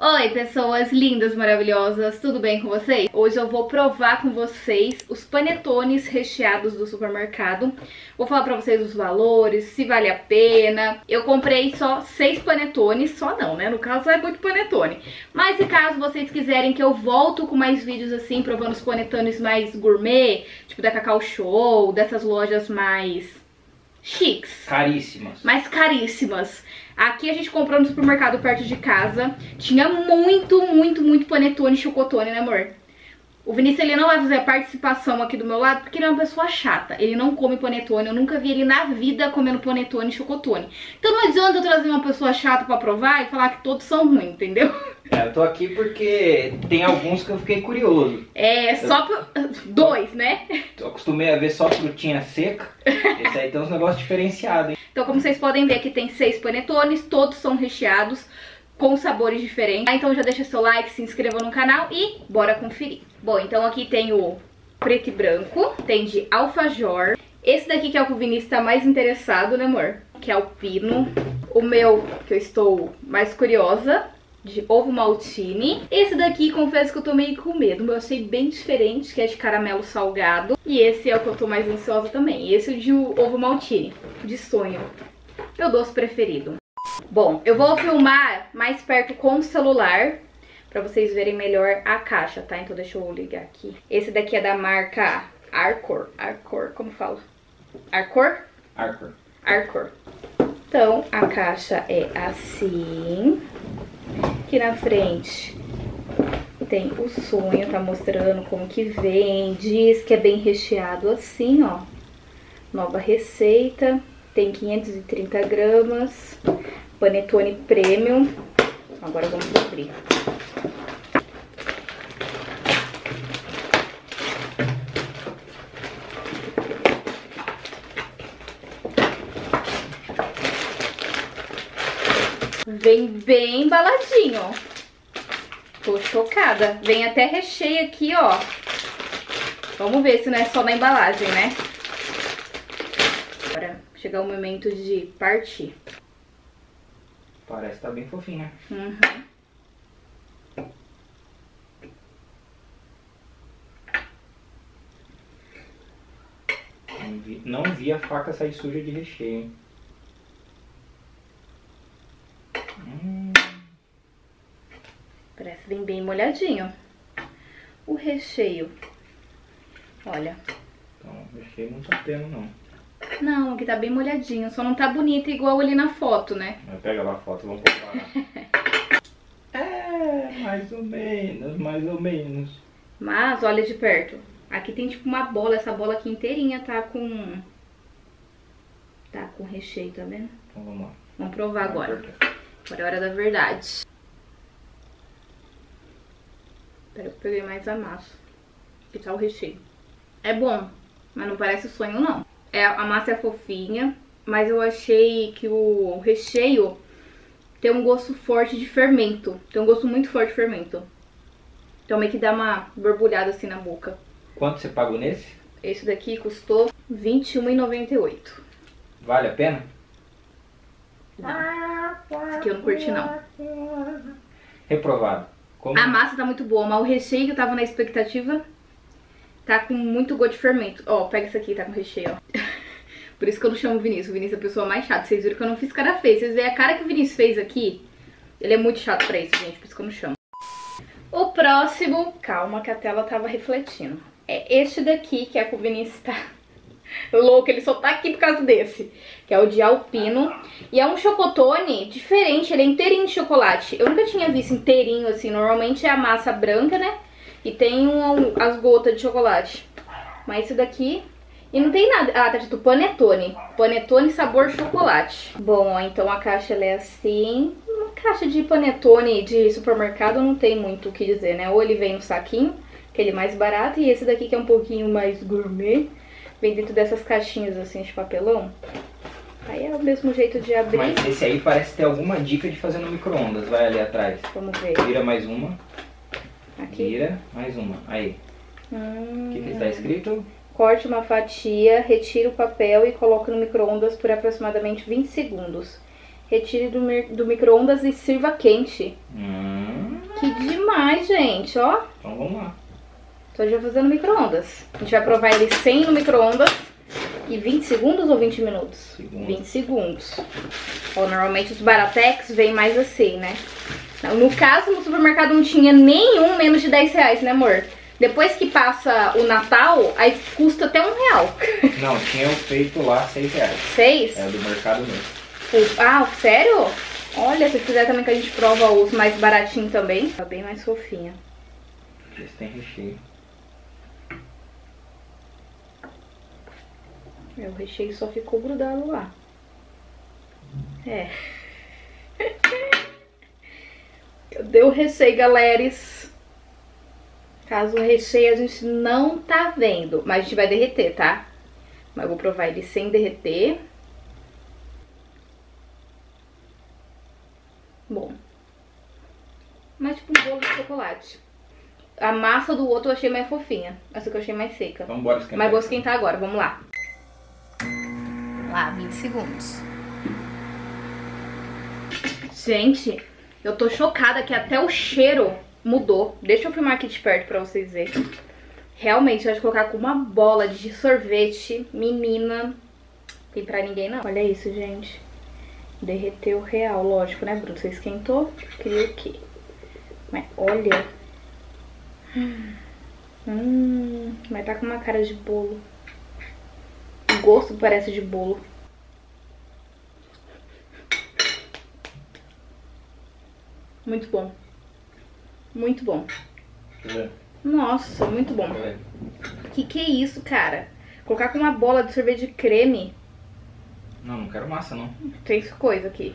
Oi pessoas lindas, maravilhosas, tudo bem com vocês? Hoje eu vou provar com vocês os panetones recheados do supermercado. Vou falar pra vocês os valores, se vale a pena. Eu comprei só 6 panetones, só não, né? No caso é muito panetone. Mas se caso vocês quiserem que eu volto com mais vídeos assim, provando os panetones mais gourmet, tipo da Cacau Show, dessas lojas mais chiques. Caríssimas. Mais caríssimas. Aqui a gente comprou no supermercado perto de casa. Tinha muito panetone e chocotone, né amor? O Vinícius, ele não vai fazer a participação aqui do meu lado, porque ele é uma pessoa chata. Ele não come panetone, eu nunca vi ele na vida comendo panetone e chocotone. Então não adianta eu trazer uma pessoa chata pra provar e falar que todos são ruins, entendeu? É, eu tô aqui porque tem alguns que eu fiquei curioso. É, só dois, né? Eu acostumei a ver só frutinha seca. Esse aí tem uns negócios diferenciados, hein? Então, como vocês podem ver, aqui tem 6 panetones, todos são recheados com sabores diferentes. Então já deixa seu like, se inscreva no canal e bora conferir. Bom, então aqui tem o preto e branco, tem de alfajor. Esse daqui que é o que o Vinícius tá mais interessado, né amor? Que é alpino. O meu, que eu estou mais curiosa, de Ovomaltine. Esse daqui, confesso que eu tô meio com medo, mas eu achei bem diferente, que é de caramelo salgado. E esse é o que eu tô mais ansiosa também. Esse é de Ovomaltine, de sonho. Meu doce preferido. Bom, eu vou filmar mais perto com o celular, pra vocês verem melhor a caixa, tá? Então deixa eu ligar aqui. Esse daqui é da marca Arcor. Arcor, como fala? Arcor? Arcor. Arcor. Então, a caixa é assim. Aqui na frente tem o sonho, tá mostrando como que vem. Diz que é bem recheado assim, ó. Nova receita. Tem 530 gramas. Panetone Premium. Agora vamos abrir. Vem bem embaladinho, ó. Tô chocada. Vem até recheio aqui, ó. Vamos ver se não é só na embalagem, né? Agora, chegar o momento de partir. Parece que tá bem fofinha. Uhum. Não vi a faca sair suja de recheio, hein? Parece bem molhadinho o recheio. Olha. Então, o recheio não tá tendo, não. Não, aqui tá bem molhadinho. Só não tá bonito igual ali na foto, né? Pega lá a foto, vamos comparar. É, mais ou menos. Mas, olha de perto. Aqui tem tipo uma bola. Essa bola aqui inteirinha tá com... tá com recheio, tá vendo? Então, vamos lá. Vamos provar agora. Agora é a hora da verdade. Espera que eu peguei mais a massa. Aqui tá o recheio. É bom, mas não parece o sonho, não. É, a massa é fofinha, mas eu achei que o recheio tem um gosto forte de fermento. Tem um gosto muito forte de fermento. Então meio que dá uma borbulhada assim na boca. Quanto você pagou nesse? Esse daqui custou R$21,98. Vale a pena? Não. Isso aqui eu não curti, não. Reprovado. Como? A massa tá muito boa, mas o recheio que eu tava na expectativa tá com muito gosto de fermento. Ó, pega isso aqui, tá com recheio, ó. Por isso que eu não chamo o Vinícius. O Vinícius é a pessoa mais chata. Vocês viram que eu não fiz cara feia. Vocês veem a cara que o Vinícius fez aqui. Ele é muito chato pra isso, gente. Por isso que eu não chamo. O próximo... calma que a tela tava refletindo. É este daqui que é com o Vinícius, tá... louco, ele só tá aqui por causa desse, que é o de alpino. E é um chocotone diferente, ele é inteirinho de chocolate. Eu nunca tinha visto inteirinho assim. Normalmente é a massa branca, né? E tem as gotas de chocolate. Mas esse daqui... e não tem nada... ah, tá dito panetone. Panetone sabor chocolate. Bom, ó, então a caixa ela é assim. Uma caixa de panetone de supermercado não tem muito o que dizer, né? Ou ele vem no saquinho, aquele mais barato. E esse daqui que é um pouquinho mais gourmet. Vem dentro dessas caixinhas, assim, de papelão. Aí é o mesmo jeito de abrir. Mas esse aí parece ter alguma dica de fazer no micro-ondas. Vai ali atrás. Vamos ver. Vira mais uma. Aqui? Vira mais uma. Aí. O que que está escrito? Corte uma fatia, retire o papel e coloque no micro-ondas por aproximadamente 20 segundos. Retire do micro-ondas e sirva quente. demais, gente, ó. Então vamos lá. Tô já fazendo micro-ondas. A gente vai provar ele 100 no micro-ondas. E 20 segundos ou 20 minutos? Segundos. 20 segundos. Ó, normalmente os Baratex vêm mais assim, né? No caso, no supermercado não tinha nenhum menos de 10 reais, né, amor? Depois que passa o Natal, aí custa até R$1. Não, tinha feito lá 6 reais. 6? É, do mercado mesmo. Ah, sério? Olha, se quiser também que a gente prova os mais baratinhos também. Tá bem mais fofinha. Esse tem recheio. O recheio só ficou grudado lá. É. Cadê o recheio, galeres? Caso o recheio a gente não tá vendo. Mas a gente vai derreter, tá? Mas eu vou provar ele sem derreter. Bom. Mas tipo um bolo de chocolate. A massa do outro eu achei mais fofinha. Essa que eu achei mais seca. Então bora esquentar. Mas vou esquentar agora, vamos lá. Lá, 20 segundos. Gente, eu tô chocada que até o cheiro mudou. Deixa eu filmar aqui de perto pra vocês verem. Realmente, eu acho que colocar com uma bola de sorvete. Menina, tem pra ninguém não. Olha isso, gente. Derreteu real, lógico, né, Bruno? Você esquentou, criou o quê? Mas olha. Mas tá com uma cara de bolo. O gosto parece de bolo. Muito bom. Muito bom. Nossa, muito bom. Que é isso, cara? Colocar com uma bola de sorvete de creme? Não, não quero massa, não. Tem coisa aqui.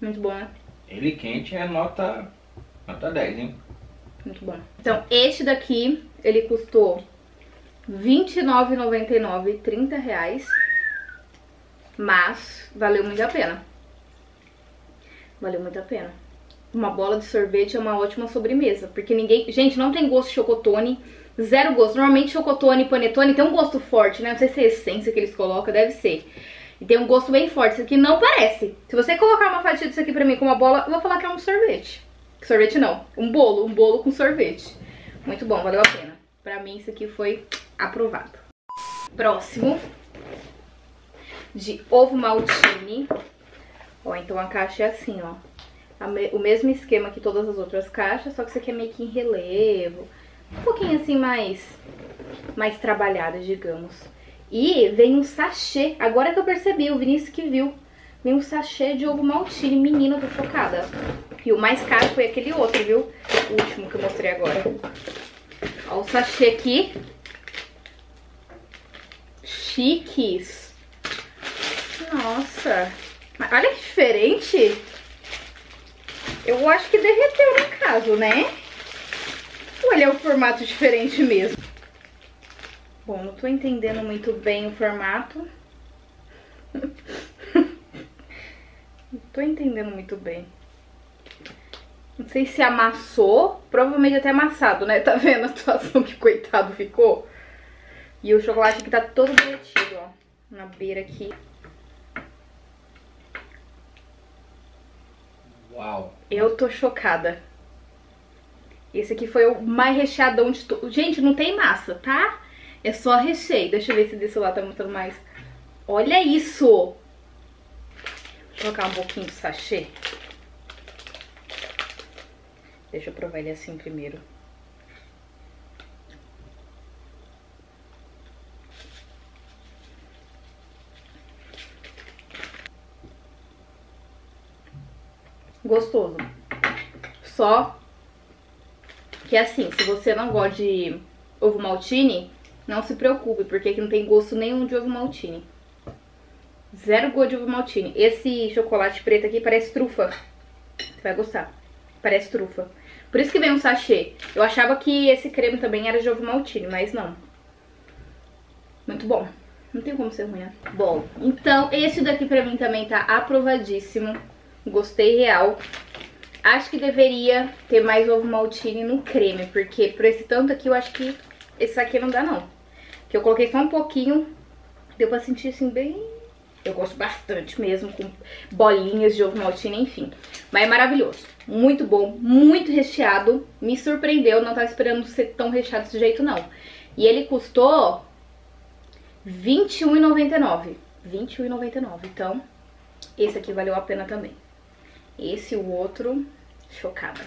Muito bom, né? Ele quente é nota 10, hein? Muito bom. Então, este daqui, ele custou R$29,99, R$30, mas valeu muito a pena. Valeu muito a pena. Uma bola de sorvete é uma ótima sobremesa, porque ninguém... Gente, não tem gosto de chocotone, zero gosto. Normalmente chocotone e panetone tem um gosto forte, né? Não sei se é a essência que eles colocam, deve ser. E tem um gosto bem forte, isso aqui não parece. Se você colocar uma fatia disso aqui pra mim com uma bola, eu vou falar que é um sorvete. Sorvete não, um bolo com sorvete. Muito bom, valeu a pena. Pra mim isso aqui foi aprovado. Próximo, de Ovomaltine. Ó, então a caixa é assim, ó. O mesmo esquema que todas as outras caixas, só que isso aqui é meio que em relevo. Um pouquinho assim mais trabalhada, digamos. E vem um sachê, agora que eu percebi, o Vinícius que viu. Vem um sachê de Ovomaltine, menina, eu tô chocada. E o mais caro foi aquele outro, viu? O último que eu mostrei agora. Ó o sachê aqui. Chiques. Nossa. Mas olha que diferente. Eu acho que derreteu no caso, né? Ou ele é um formato diferente mesmo? Bom, não tô entendendo muito bem o formato. Não tô entendendo muito bem. Não sei se amassou, provavelmente até amassado, né? Tá vendo a situação que coitado ficou? E o chocolate aqui tá todo derretido, ó, na beira aqui. Uau! Eu tô chocada. Esse aqui foi o mais recheadão de tudo. Gente, não tem massa, tá? É só recheio. Deixa eu ver se desse lá tá mostrando mais. Olha isso! Vou colocar um pouquinho de sachê. Deixa eu provar ele assim primeiro. Gostoso. Só que assim, se você não gosta de Ovomaltine, não se preocupe, porque aqui não tem gosto nenhum de Ovomaltine. Zero gosto de Ovomaltine. Esse chocolate preto aqui parece trufa. Você vai gostar. Parece trufa. Por isso que vem um sachê. Eu achava que esse creme também era de Ovomaltine, mas não. Muito bom. Não tem como ser ruim, né? Bom, então esse daqui pra mim também tá aprovadíssimo. Gostei real. Acho que deveria ter mais Ovomaltine no creme, porque por esse tanto aqui eu acho que esse aqui não dá não. Que eu coloquei só um pouquinho, deu pra sentir assim bem... Eu gosto bastante mesmo, com bolinhas de ovomaltine, enfim. Mas é maravilhoso. Muito bom, muito recheado. Me surpreendeu, não tava esperando ser tão recheado desse jeito, não. E ele custou R$21,99. R$21,99. Então, esse aqui valeu a pena também. Esse e o outro, chocada.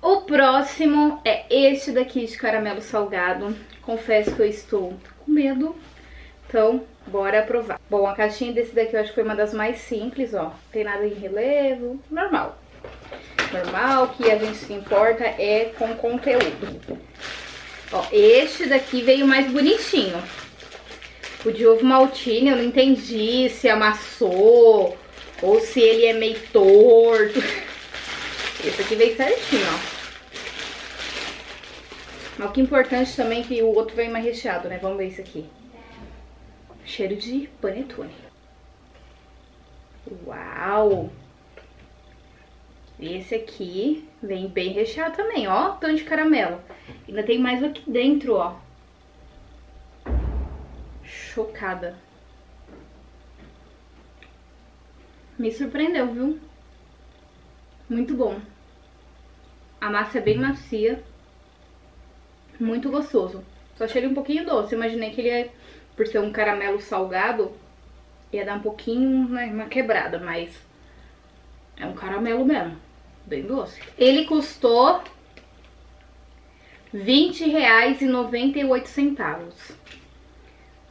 O próximo é este daqui de caramelo salgado. Confesso que eu estou com medo. Então, bora provar. Bom, a caixinha desse daqui eu acho que foi uma das mais simples, ó. Tem nada em relevo, normal. Normal, o que a gente se importa é com conteúdo. Ó, este daqui veio mais bonitinho. O de ovomaltine eu não entendi se amassou ou se ele é meio torto. Esse aqui veio certinho, ó. Mas o que é importante também é que o outro veio mais recheado, né? Vamos ver isso aqui. Cheiro de panetone. Uau! Esse aqui vem bem recheado também, ó. Tanto de caramelo. Ainda tem mais aqui dentro, ó. Chocada. Me surpreendeu, viu? Muito bom. A massa é bem macia. Muito gostoso. Só achei ele um pouquinho doce. Imaginei que ele é... Por ser um caramelo salgado, ia dar um pouquinho, né, uma quebrada, mas é um caramelo mesmo, bem doce. Ele custou R$20,98.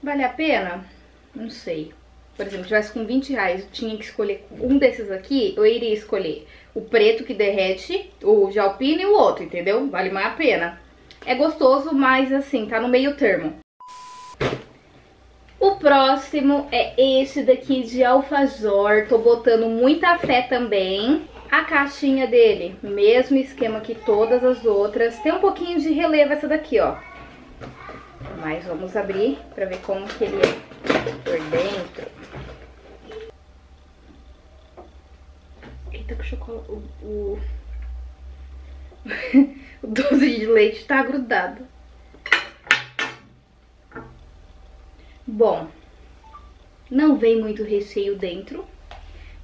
Vale a pena? Não sei. Por exemplo, se tivesse com R$20, eu tinha que escolher um desses aqui, eu iria escolher o preto que derrete, o de Alpino e o outro, entendeu? Vale mais a pena. É gostoso, mas assim, tá no meio termo. O próximo é este daqui de alfajor, tô botando muita fé também. A caixinha dele, mesmo esquema que todas as outras, tem um pouquinho de relevo essa daqui, ó. Mas vamos abrir pra ver como que ele é por dentro. Eita, que chocolate... O doce de leite tá grudado. Bom, não vem muito recheio dentro,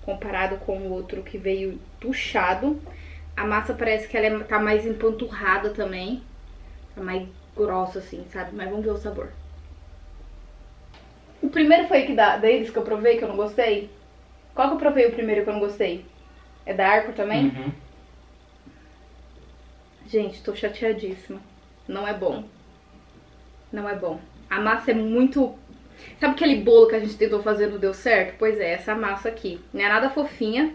comparado com o outro que veio puxado. A massa parece que ela tá mais empanturrada também, tá mais grossa assim, sabe? Mas vamos ver o sabor. O primeiro foi que deles que eu provei, que eu não gostei. Qual que eu provei o primeiro que eu não gostei? É da Arcor também? Uhum. Gente, tô chateadíssima. Não é bom. Não é bom. A massa é muito... Sabe aquele bolo que a gente tentou fazer não deu certo? Pois é, essa massa aqui. Não é nada fofinha.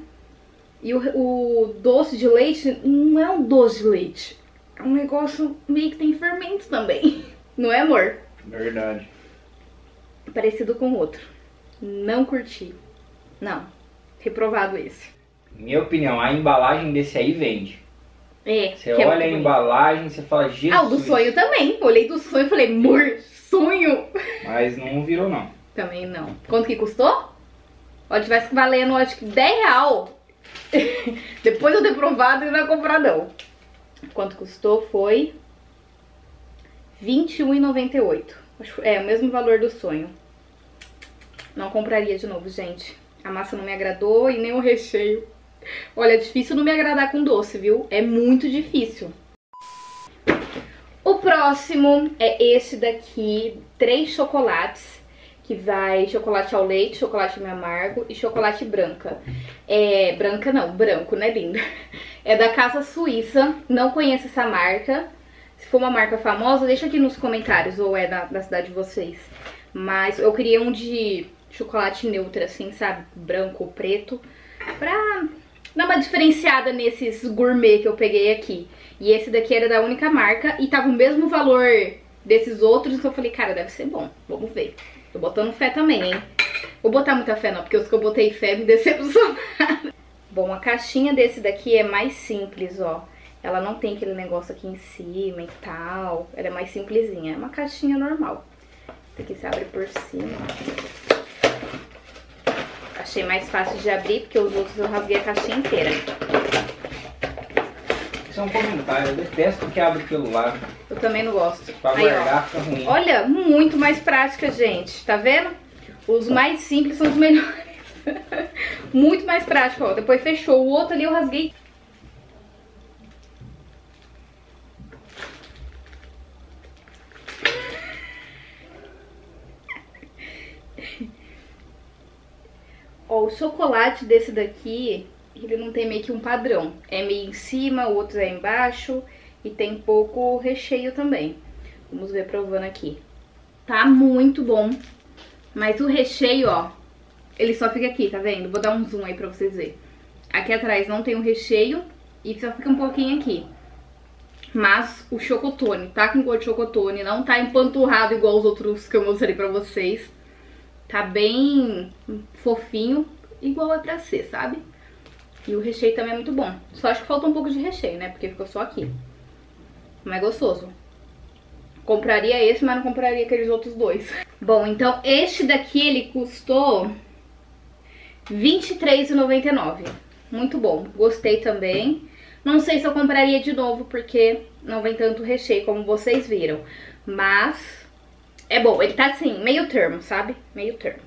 E o doce de leite não é um doce de leite. É um negócio meio que tem fermento também. Não é, amor? Verdade. Parecido com o outro. Não curti. Não. Reprovado esse. Minha opinião, a embalagem desse aí vende. É. Você olha a embalagem, você fala... Jesus. Ah, o do sonho também. Olhei do sonho e falei... Sonho! Mas não virou, não. Também não. Quanto que custou? Ó, tivesse valendo, acho que R$10. Depois eu ter provado e não ia comprar, não. Quanto custou foi R$21,98. É, o mesmo valor do sonho. Não compraria de novo, gente. A massa não me agradou e nem o recheio. Olha, é difícil não me agradar com doce, viu? É muito difícil. O próximo é esse daqui, 3 chocolates, que vai chocolate ao leite, chocolate meio amargo e chocolate branca. É, branca não, branco, né, linda? É da Casa Suíça, não conheço essa marca. Se for uma marca famosa, deixa aqui nos comentários, ou é da cidade de vocês. Mas eu queria um de chocolate neutro, assim, sabe? Branco ou preto, pra... Dá uma diferenciada nesses gourmet que eu peguei aqui. E esse daqui era da única marca e tava o mesmo valor desses outros. Então eu falei, cara, deve ser bom. Vamos ver. Tô botando fé também, hein? Vou botar muita fé não, porque os que eu botei fé me decepcionaram. Bom, a caixinha desse daqui é mais simples, ó. Ela não tem aquele negócio aqui em cima e tal. Ela é mais simplesinha. É uma caixinha normal. Esse aqui se abre por cima, ó. Achei mais fácil de abrir, porque os outros eu rasguei a caixinha inteira. Isso é um comentário, eu detesto que abre pelo lado. Eu também não gosto. Pra guardar, fica ruim. Olha, muito mais prática, gente. Tá vendo? Os mais simples são os melhores. Muito mais prático, ó. Depois fechou. O outro ali eu rasguei. Ó, o chocolate desse daqui, ele não tem meio que um padrão. É meio em cima, o outro é embaixo. E tem pouco recheio também. Vamos ver provando aqui. Tá muito bom. Mas o recheio, ó, ele só fica aqui, tá vendo? Vou dar um zoom aí pra vocês verem. Aqui atrás não tem o recheio e só fica um pouquinho aqui. Mas o chocotone, tá com cor de chocotone, não tá empanturrado igual os outros que eu mostrei pra vocês. Tá bem fofinho, igual é pra ser, sabe? E o recheio também é muito bom. Só acho que falta um pouco de recheio, né? Porque ficou só aqui. Mas é gostoso. Compraria esse, mas não compraria aqueles outros dois. Bom, então este daqui, ele custou R$23,99. Muito bom, gostei também. Não sei se eu compraria de novo, porque não vem tanto recheio como vocês viram. Mas é bom, ele tá assim, meio termo, sabe? Meio termo.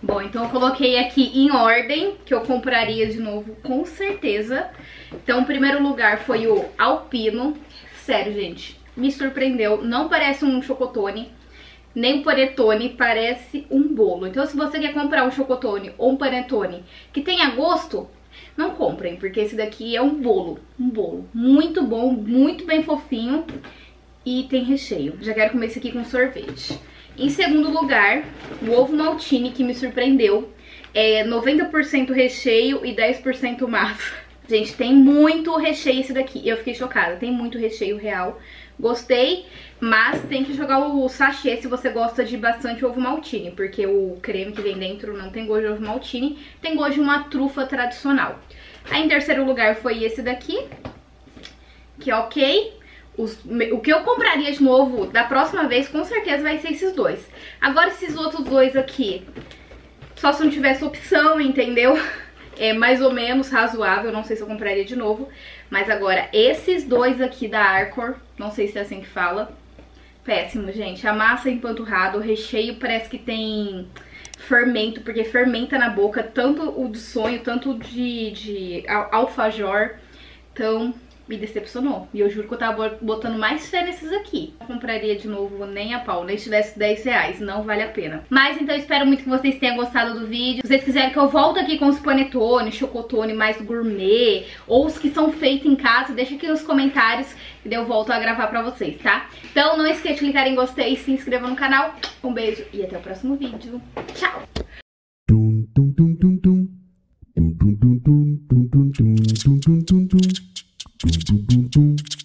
Bom, então eu coloquei aqui em ordem, que eu compraria de novo com certeza. Então, em primeiro lugar foi o Alpino. Sério, gente, me surpreendeu. Não parece um chocotone, nem um panetone, parece um bolo. Então, se você quer comprar um chocotone ou um panetone que tenha gosto, não comprem, porque esse daqui é um bolo muito bom, muito bem fofinho e tem recheio. Já quero comer esse aqui com sorvete. Em segundo lugar, o Ovomaltine, que me surpreendeu. É 90% recheio e 10% massa. Gente, tem muito recheio esse daqui. Eu fiquei chocada, tem muito recheio real. Gostei, mas tem que jogar o sachê se você gosta de bastante Ovomaltine, porque o creme que vem dentro não tem gosto de Ovomaltine, tem gosto de uma trufa tradicional. Aí em terceiro lugar foi esse daqui, que é ok. O que eu compraria de novo da próxima vez, com certeza, vai ser esses dois. Agora esses outros dois aqui, só se não tivesse opção, entendeu? É mais ou menos razoável, não sei se eu compraria de novo. Mas agora, esses dois aqui da Arcor, não sei se é assim que fala. Péssimo, gente. A massa é empanturrada, o recheio parece que tem fermento, porque fermenta na boca, tanto o de sonho, tanto de alfajor. Então, me decepcionou. E eu juro que eu tava botando mais fé nesses aqui. Não compraria de novo nem a pau, nem se tivesse R$10, não vale a pena. Mas então espero muito que vocês tenham gostado do vídeo. Se vocês quiserem que eu volte aqui com os panetone, chocotone mais gourmet, ou os que são feitos em casa, deixa aqui nos comentários que eu volto a gravar pra vocês, tá? Então não esqueça de clicar em gostei e se inscreva no canal. Um beijo e até o próximo vídeo. Tchau! Dum dum dum dum dum dum dum dum dum dum dum dum dum dum dum dum